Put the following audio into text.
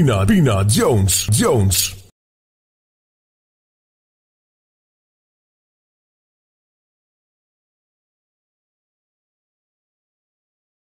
Pina Jones.